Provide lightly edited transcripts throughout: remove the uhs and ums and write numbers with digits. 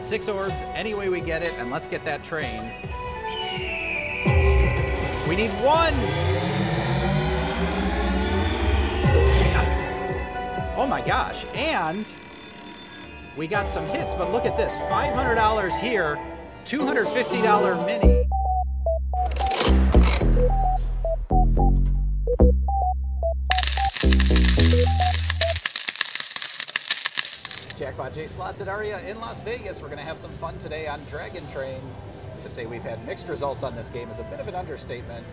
Six orbs, any way we get it, and let's get that train. We need one! Yes! Oh my gosh, and we got some hits, but look at this, $500 here, $250 mini. Jackpot J Slots at Aria in Las Vegas. We're going to have some fun today on Dragon Train. To say we've had mixed results on this game is a bit of an understatement,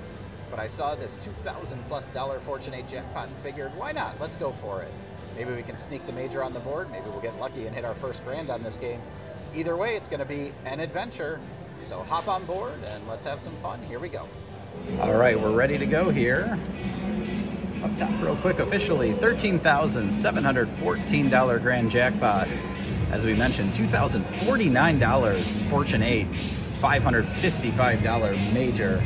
but I saw this $2,000+ Fortune 8 jackpot and figured, why not? Let's go for it. Maybe we can sneak the major on the board. Maybe we'll get lucky and hit our first grand on this game. Either way, it's going to be an adventure. So hop on board and let's have some fun. Here we go. All right, we're ready to go here. Up top real quick, officially $13,714 grand jackpot. As we mentioned, $2,049 Fortune 8, $555 major.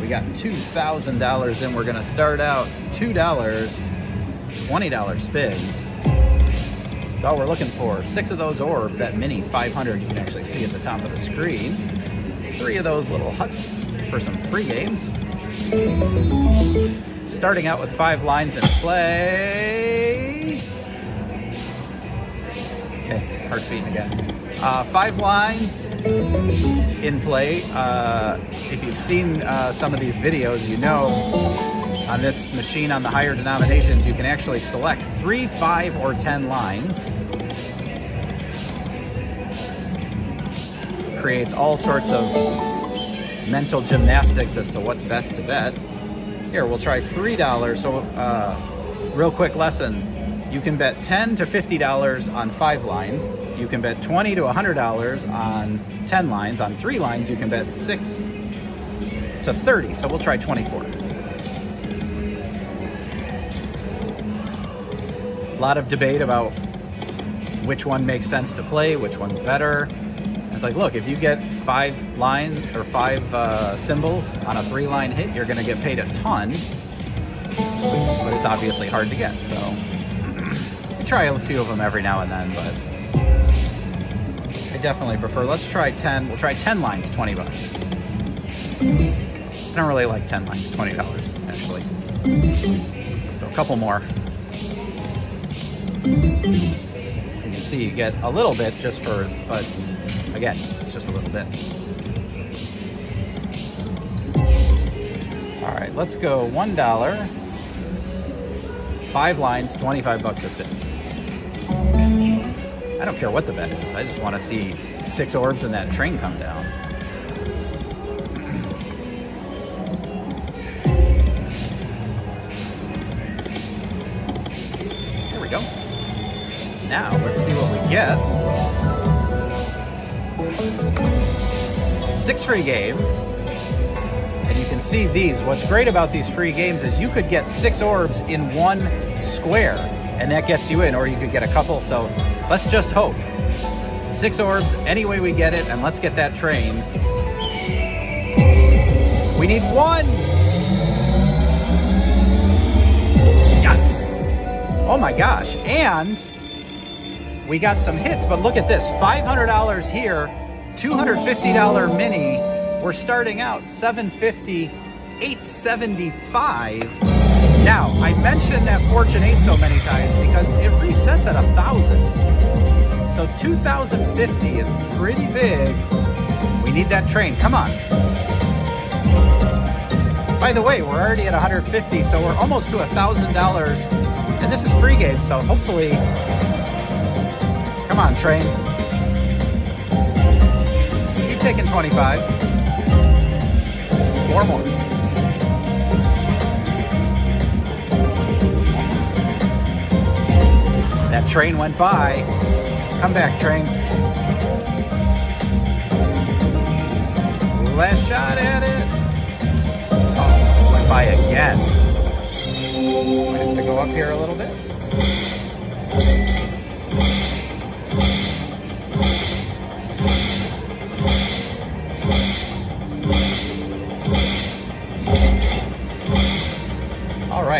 We got $2,000 in. We're gonna start out $2, $20 spins. That's all we're looking for. Six of those orbs, that mini 500 you can actually see at the top of the screen. Three of those little huts for some free games. Starting out with five lines in play. Okay, heart's beating again. Five lines in play. If you've seen some of these videos, you know on this machine, on the higher denominations, you can actually select 3, 5, or 10 lines. Creates all sorts of mental gymnastics as to what's best to bet. Here, we'll try $3. So, real quick lesson. You can bet $10 to $50 on 5 lines. You can bet $20 to $100 on 10 lines. On 3 lines, you can bet $6 to $30. So we'll try 24. A lot of debate about which one makes sense to play, which one's better. It's like, look, if you get 5 lines or 5 symbols on a 3-line hit, you're going to get paid a ton, but it's obviously hard to get, so I try a few of them every now and then, but I definitely prefer, let's try 10, we'll try 10 lines, $20. I don't really like 10 lines, $20, actually. So a couple more. You can see you get a little bit just for, but again, it's just a little bit. All right, let's go $1. 5 lines, $25 this bit. I don't care what the bet is. I just want to see 6 orbs and that train come down. There we go. Now, let's see what we get. 6 free games, and you can see these. What's great about these free games is you could get 6 orbs in 1 square, and that gets you in, or you could get a couple, so let's just hope. 6 orbs, any way we get it, and let's get that train. We need one! Yes! Oh my gosh, and we got some hits, but look at this, $500 here, $250 mini. We're starting out $750, $875. Now, I mentioned that Fortune 8 so many times because it resets at 1,000. So 2,050 is pretty big. We need that train, come on. By the way, we're already at 150, so we're almost to $1,000. And this is free game, so hopefully, come on, train. Keep taking 25s. 4 more. That train went by. Come back, train. Last shot at it. Oh, went by again. We have to go up here a little bit.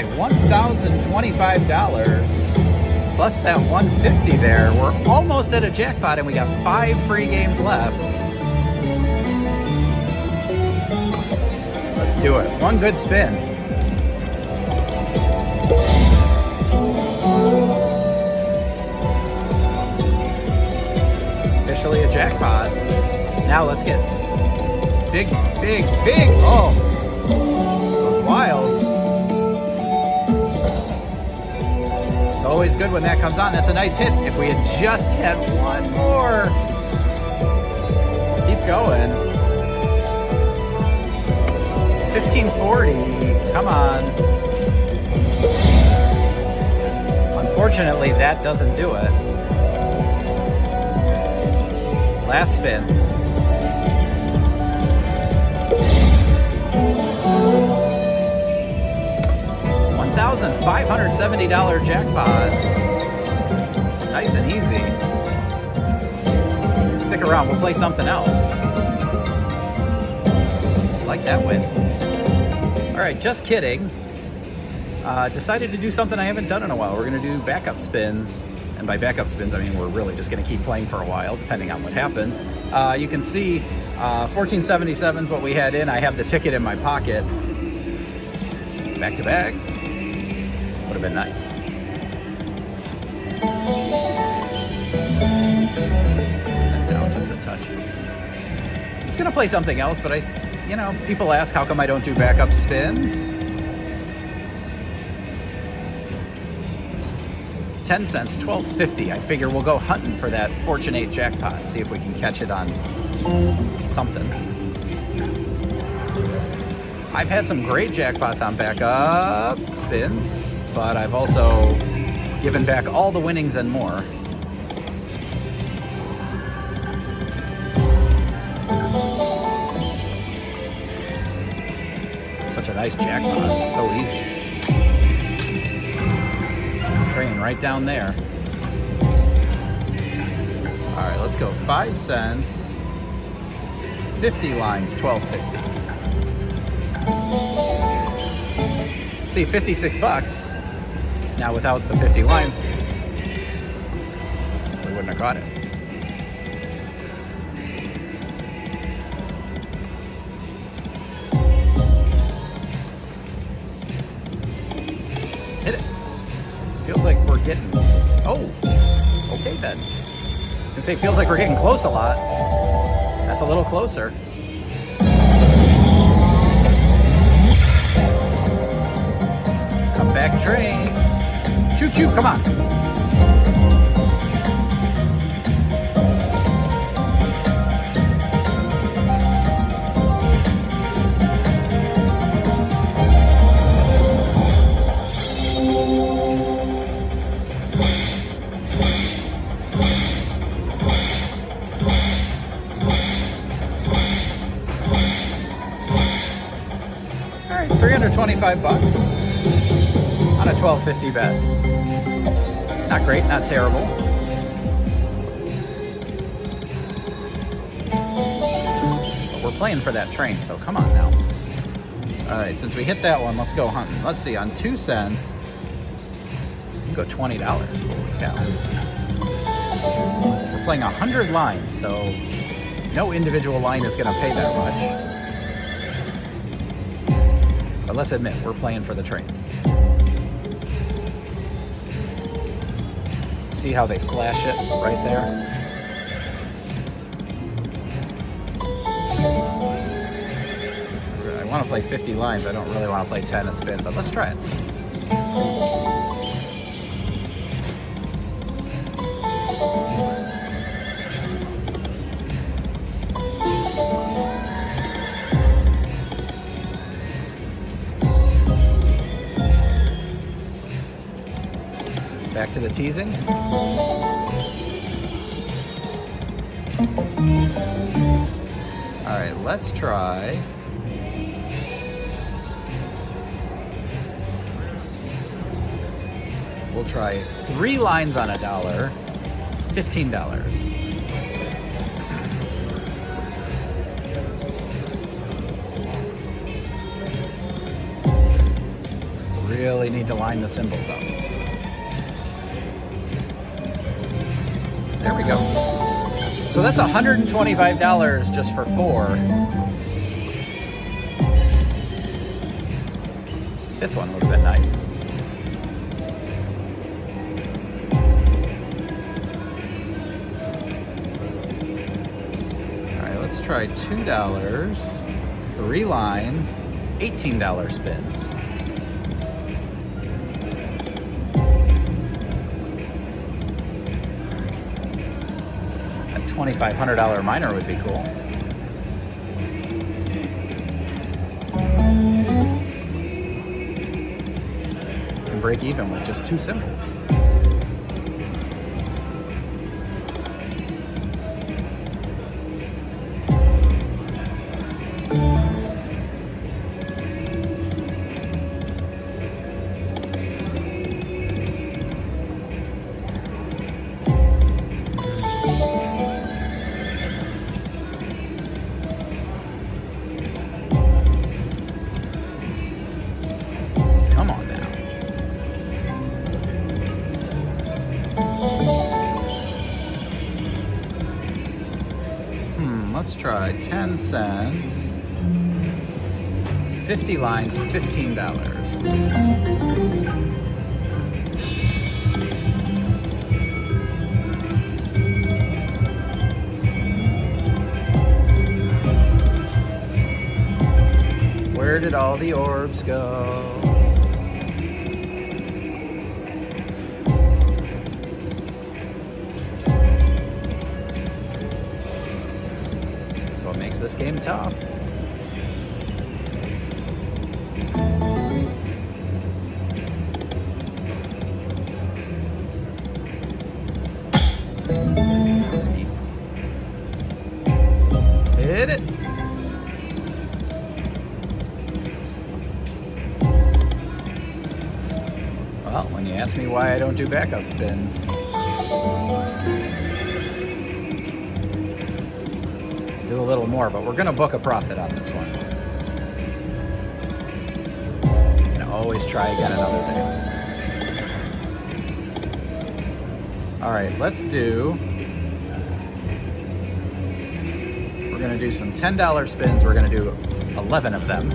$1,025 plus that 150 there. We're almost at a jackpot and we got 5 free games left. Let's do it. One good spin. Officially a jackpot. Now let's get big, big, big. Oh, those wilds. It's always good when that comes on. That's a nice hit. If we had just had one more. Keep going. 1540. Come on. Unfortunately, that doesn't do it. Last spin. $1,570 jackpot. Nice and easy. Stick around, we'll play something else. Like that win. All right, just kidding. Decided to do something I haven't done in a while. We're gonna do backup spins. And by backup spins, I mean we're really just gonna keep playing for a while, depending on what happens. You can see 1477's what we had in. I have the ticket in my pocket. Back to back. Would have been nice. That down just a touch. I was gonna play something else, but you know, people ask how come I don't do backup spins. 10 cents, $12.50. I figure we'll go hunting for that Fortune 8 jackpot, see if we can catch it on something. I've had some great jackpots on backup spins, but I've also given back all the winnings and more. Such a nice jackpot, it's so easy. Train right down there. All right, let's go 5 cents, 50 lines, $12.50. See, 56 bucks. Now without the 50 lines, we wouldn't have caught it. Hit it. Feels like we're getting, oh, okay then. I can say it feels like we're getting close a lot. That's a little closer. Back train. Choo choo, come on. All right, 325 bucks. On a $12.50 bet. Not great, not terrible. But we're playing for that train, so come on now. All right, since we hit that one, let's go hunting. Let's see, on 2 cents, we can go $20. Holy cow. We're playing 100 lines, so no individual line is gonna pay that much. But let's admit, we're playing for the train. See how they flash it right there? I want to play 50 lines. I don't really want to play 10 a spin, but let's try it. Back to the teasing. All right, let's try. We'll try 3 lines on $1, $15. Really need to line the symbols up. There we go. So that's $125 just for four. Fifth one would have been nice. Alright, let's try $2, three lines, $18 spins. $2,500 minor would be cool. You can break even with just two symbols. Let's try 10 cents, 50 lines, $15. Where did all the orbs go? Makes this game tough. Let's beat. Hit it. Well, when you ask me why I don't do backup spins. Do a little more, but we're gonna book a profit on this one. You can always try again another day. All right, let's do, we're gonna do some $10 spins. We're gonna do 11 of them.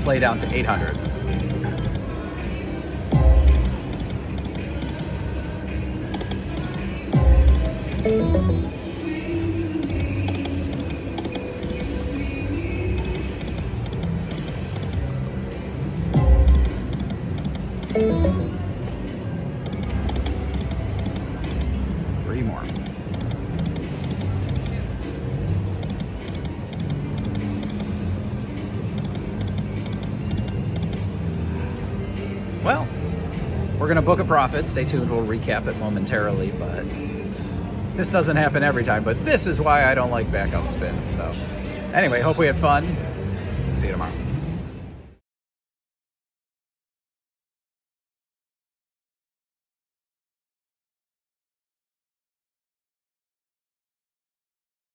Play down to 800. Three more. Well, we're going to book a profit. Stay tuned. We'll recap it momentarily, but this doesn't happen every time. But this is why I don't like backup spins. So anyway, hope we had fun. See you tomorrow.